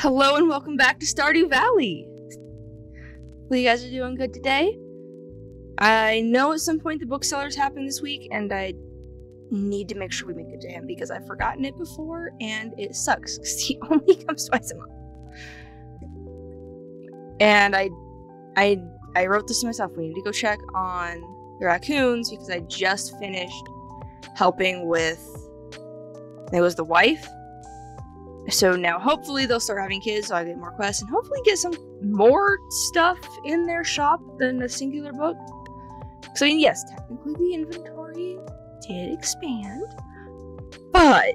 Hello and welcome back to Stardew Valley. Well, you guys are doing good today. I know at some point the bookseller's happening this week, and I need to make sure we make it to him because I've forgotten it before, and it sucks because he only comes twice a month. And I wrote this to myself. We need to go check on the raccoons because I just finished helping with. It was the wife. So now hopefully they'll start having kids so I get more quests and hopefully get some more stuff in their shop than a singular book. So yes, technically the inventory did expand, but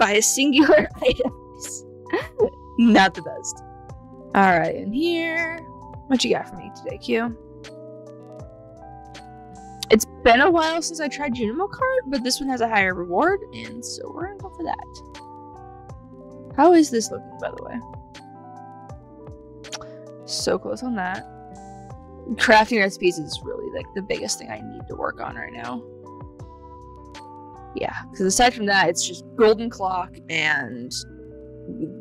by a singular items, not the best. All right, in here, what you got for me today, Q? It's been a while since I tried Junimo Cart, but this one has a higher reward, and so we're gonna go for that. How is this looking, by the way? So close on that. Crafting recipes is really like the biggest thing I need to work on right now. Yeah, because aside from that, it's just golden clock and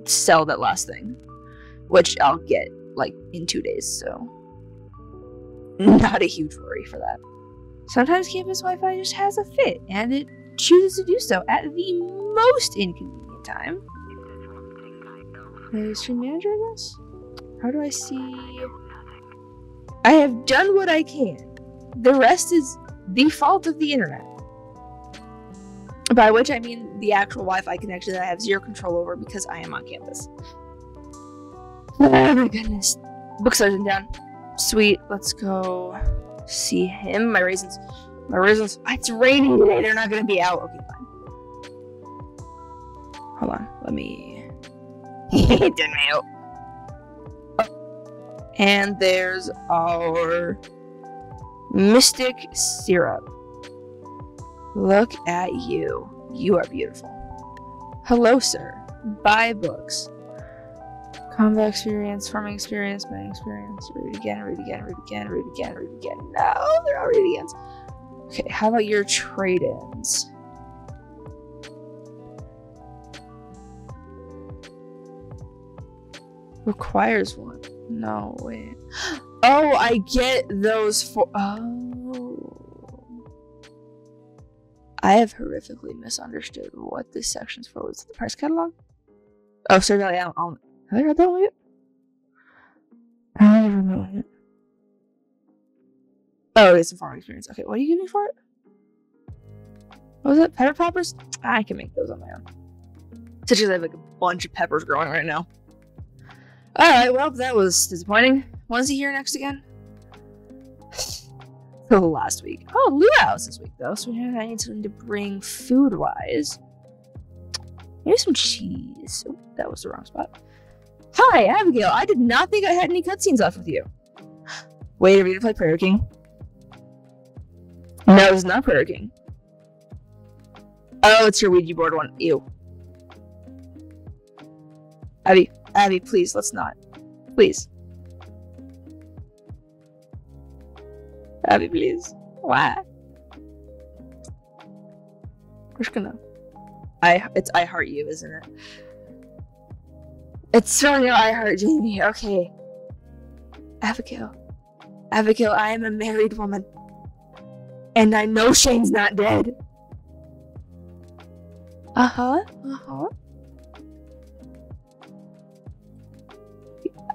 sell that last thing, which I'll get like in 2 days, so not a huge worry for that. Sometimes campus Wi-Fi just has a fit, and it chooses to do so at the most inconvenient time. Stream manager, I guess? How do I see? I have done what I can. The rest is the fault of the internet. By which I mean the actual Wi-Fi connection that I have zero control over because I am on campus. Oh my goodness. Bookseller's in town. Sweet. Let's go see him. My raisins. My raisins. It's raining today. They're not going to be out. Okay, fine. Hold on. Let me... didn't help. Oh. And there's our Mystic Syrup. Look at you. You are beautiful. Hello, sir. Buy books. Combat experience, farming experience, buying experience. Read again, read again, read again, read again, read again. No, they're all read agains. Okay, how about your trade-ins? Requires one. No, wait. Oh, I get those for. Oh. I have horrifically misunderstood what this section's for. Was it the price catalog? Oh, sorry, I'll have I read that one yet? I never know it. Oh, it's a farming experience. Okay, what do you give me for it? What was it? Pepper poppers? I can make those on my own. Such as I have like a bunch of peppers growing right now. Alright, well, that was disappointing. When is he here next again? So last week. Oh, luau's this week, though, so I need something to bring food-wise. Maybe some cheese. Oh, that was the wrong spot. Hi, Abigail. I did not think I had any cutscenes left with you. Wait, are we to play Prayer King? No, it's not Prayer King. Oh, it's your Ouija board one. Ew. Abby, please, let's not. Please. Abby, please. Why? We're just gonna... It's I heart you, isn't it? It's so your I heart Jamie. Okay. Abigail, I am a married woman. And I know Shane's not dead.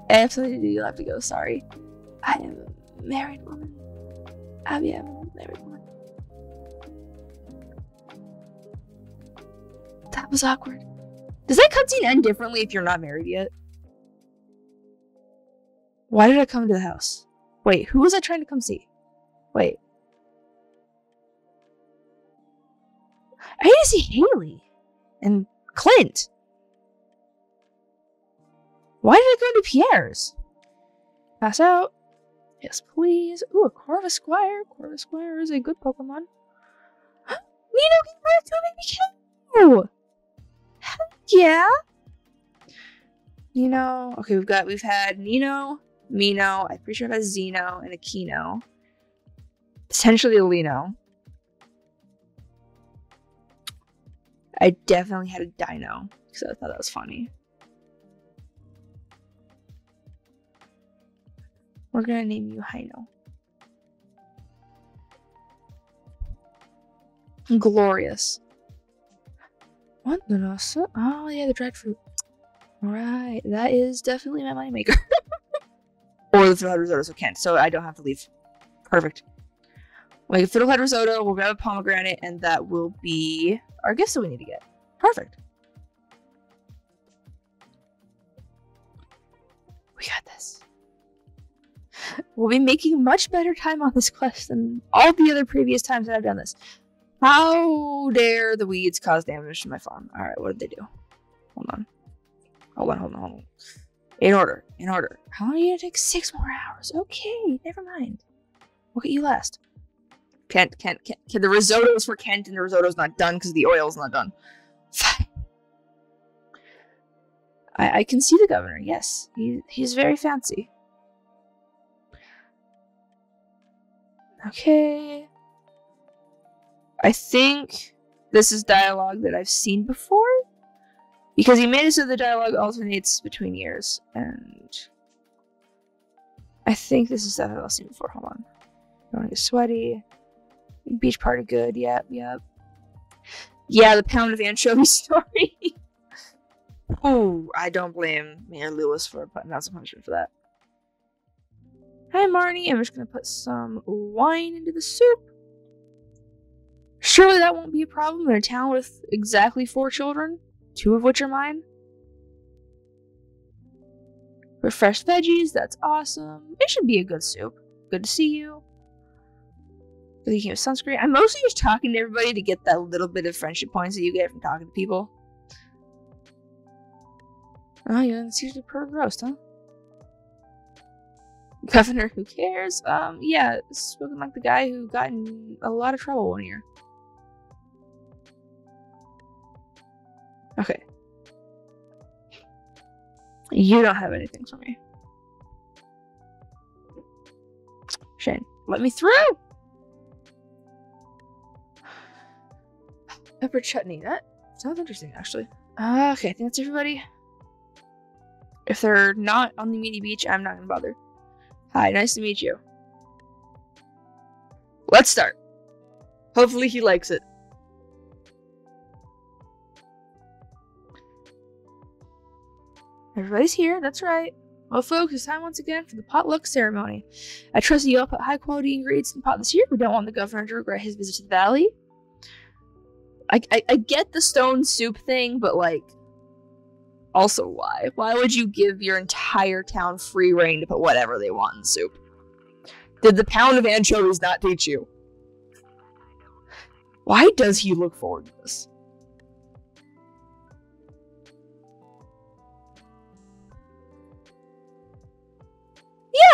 I absolutely do. You'll have to go. Sorry. I am a married woman. Abby, I'm a married woman. That was awkward. Does that cutscene end differently if you're not married yet? Why did I come to the house? Wait, who was I trying to come see? Wait. I need to see Haley and Clint. Why did I go to Pierre's? Pass out. Yes, please. Ooh, a Corvus Squire. Corvus Squire is a good Pokemon. Nino gave birth to a baby cow! Heck yeah! Nino. Okay, we've had Nino, Mino. I'm pretty sure I've had Zeno and a Kino. Potentially a Lino. I definitely had a Dino, because I thought that was funny. We're gonna name you Haino. Glorious. What the nasa? Oh yeah, the dried fruit. Alright, that is definitely my moneymaker. Or the fiddlehead risotto, so Kent, so I don't have to leave. Perfect. We'll make a fiddlehead risotto, we'll grab a pomegranate, and that will be our gifts that we need to get. Perfect. We got this. We'll be making much better time on this quest than all the other previous times that I've done this. How dare the weeds cause damage to my farm? Alright, what did they do? Hold on. Hold on. In order. How long are you gonna take? 6 more hours. Okay, never mind. We'll get you last. Kent. The risotto's for Kent, and the risotto's not done because the oil's not done. Fine. I can see the governor, yes. He's very fancy. Okay. I think this is dialogue that I've seen before, because he made it so the dialogue alternates between years, and I think this is stuff I've seen before. Hold on. Don't want to get sweaty. Beach party good. Yep. Yeah, the pound of anchovy story. Oh, I don't blame Mayor Lewis for putting out some punishment for that. Hi, Marnie. I'm just going to put some wine into the soup. Surely that won't be a problem in a town with exactly 4 children, 2 of which are mine. Refresh veggies, that's awesome. It should be a good soup. Good to see you. Really came with sunscreen. I'm mostly just talking to everybody to get that little bit of friendship points that you get from talking to people. Oh, you're in the season of perfect roast, huh? Governor, who cares? Yeah, spoken like the guy who got in a lot of trouble one year. Okay. You don't have anything for me. Shane, let me through! Pepper chutney. That sounds interesting, actually. Okay, I think that's everybody. If they're not on the meaty beach, I'm not gonna bother. Hi, nice to meet you. Let's start. Hopefully he likes it. Everybody's here, that's right. Well, folks, it's time once again for the potluck ceremony. I trust you all put high-quality ingredients in the pot this year. We don't want the governor to regret his visit to the valley. I get the stone soup thing, but, like, also why? Why would you give your entire town free reign to put whatever they want in soup? Did the pound of anchovies not teach you? Why does he look forward to this?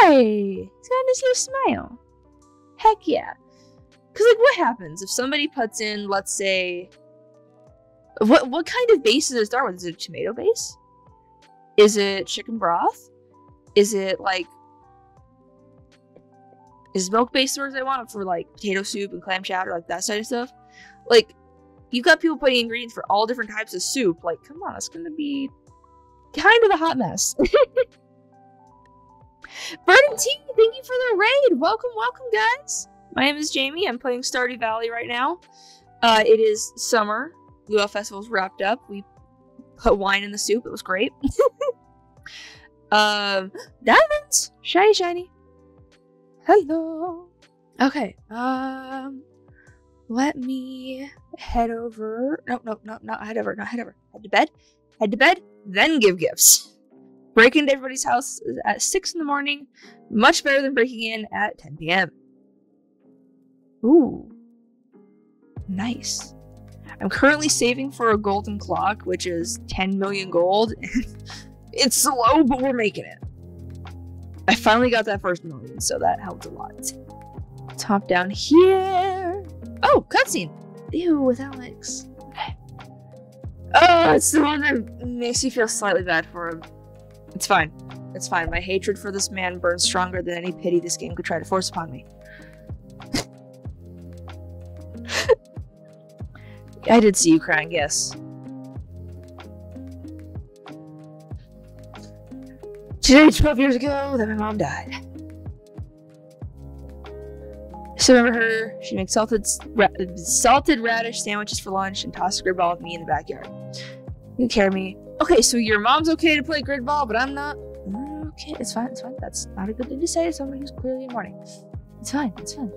Yay! He's got his little smile. Heck yeah. Because, like, what happens if somebody puts in, let's say... What kind of base does it start with? Is it a tomato base? Is it chicken broth? Is it, like... Is milk-based the words I want for, like, potato soup and clam chowder, like, that side of stuff? Like, you've got people putting ingredients for all different types of soup. Like, come on, it's gonna be... kind of a hot mess. Bird and T, thank you for the raid! Welcome, guys! My name is Jamie, I'm playing Stardew Valley right now. It is summer. Luau Festival's wrapped up. We put wine in the soup, it was great. Diamonds! Shiny! Hello! Okay, let me head over... not head over. Head to bed, then give gifts. Break into everybody's house at 6 in the morning. Much better than breaking in at 10 p.m. Ooh. Nice. I'm currently saving for a golden clock, which is 10 million gold. It's slow, but we're making it. I finally got that first million, so that helped a lot. Let's hop down here. Oh, cutscene. Ew, with Alex. Okay. Oh, it's the one that makes you feel slightly bad for him. It's fine. My hatred for this man burns stronger than any pity this game could try to force upon me. I did see you crying, yes. Today, 12 years ago, that my mom died. So remember her, she makes salted radish sandwiches for lunch and tosses grid ball with me in the backyard. You care of me. Okay, so your mom's okay to play grid ball, but I'm not. Okay, it's fine, it's fine. That's not a good thing to say to somebody who's clearly in mourning. It's fine, it's fine.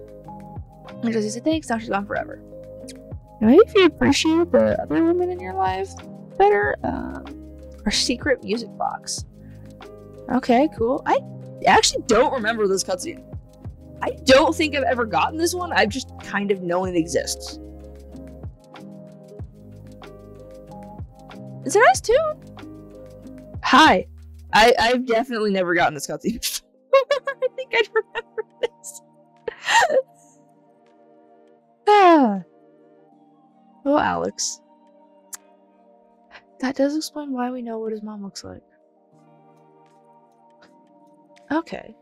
And Josie said thanks, now she's gone forever. Maybe if you appreciate the other women in your life better, our secret music box. Okay, cool. I actually don't remember this cutscene. I don't think I've ever gotten this one. I've just kind of known it exists. It's a nice tune. Hi. I've definitely never gotten this cutscene before. I think I'd remember this. Ah. Oh, Alex. That does explain why we know what his mom looks like. Okay.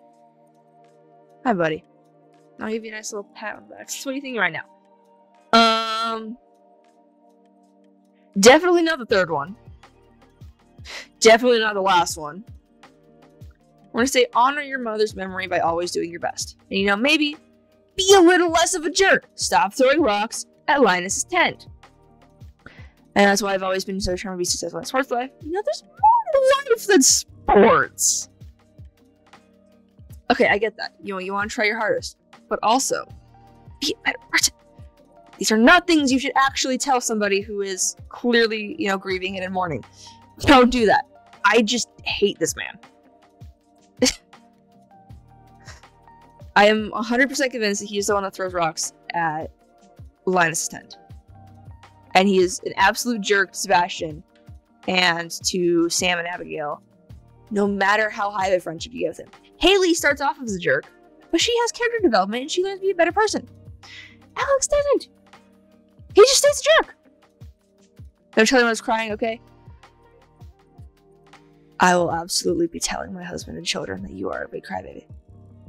Hi, buddy. I'll give you a nice little pat on the back. What are you thinking right now? Definitely not the third one. Definitely not the last one. We're gonna say honor your mother's memory by always doing your best. And you know, maybe be a little less of a jerk. Stop throwing rocks at Linus's tent. And that's why I've always been so trying to be successful in sports life. You know, there's more to life than sports. Okay, I get that. You know, you want to try your hardest, but also be a better person. These are not things you should actually tell somebody who is clearly, you know, grieving and in mourning. Don't do that. I just hate this man. I am 100% convinced that he is the one that throws rocks at Linus' tent. And he is an absolute jerk to Sebastian and to Sam and Abigail, no matter how high of a friendship you give him. Haley starts off as a jerk, but she has character development and she learns to be a better person. Alex doesn't. He just stays a jerk. Don't tell him I was crying, okay? I will absolutely be telling my husband and children that you are a big crybaby.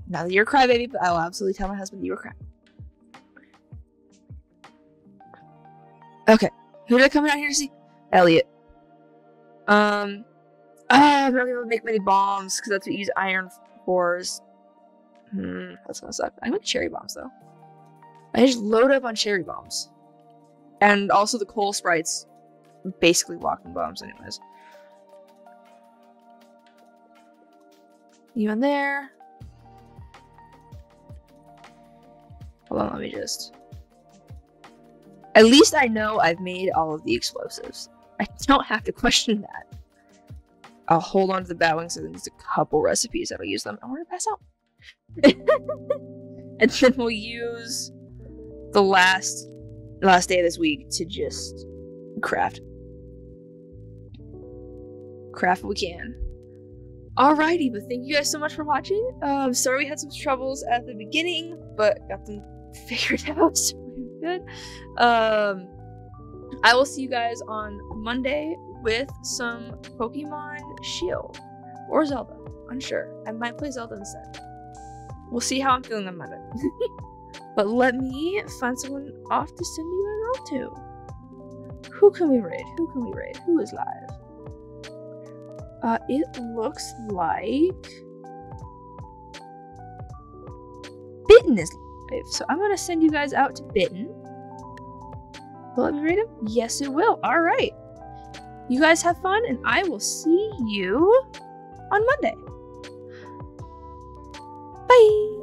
Not that you're a crybaby, but I will absolutely tell my husband that you were crying. Okay, who did I come down here to see? Elliot. I'm not gonna make many bombs because that's what you use iron for. That's gonna suck. I make cherry bombs though. I just load up on cherry bombs, and also the coal sprites, basically walking bombs, anyways. You in there? Hold on, let me just. At least I know I've made all of the explosives. I don't have to question that. I'll hold on to the bat wings and there's a couple recipes that'll use them. I want to pass out. And then we'll use the last day of this week to just craft. Craft what we can. Alrighty, but thank you guys so much for watching. Sorry we had some troubles at the beginning, but got them figured out, so we're good. I will see you guys on Monday with some Pokemon Shield or Zelda. Unsure. I might play Zelda instead. We'll see how I'm feeling on Monday. But let me find someone off to send you guys off to. Who can we raid? Who can we raid? Who is live? It looks like Bitten is live. So I'm gonna send you guys out to Bitten. Will it read him? Yes, it will. All right. You guys have fun, and I will see you on Monday. Bye.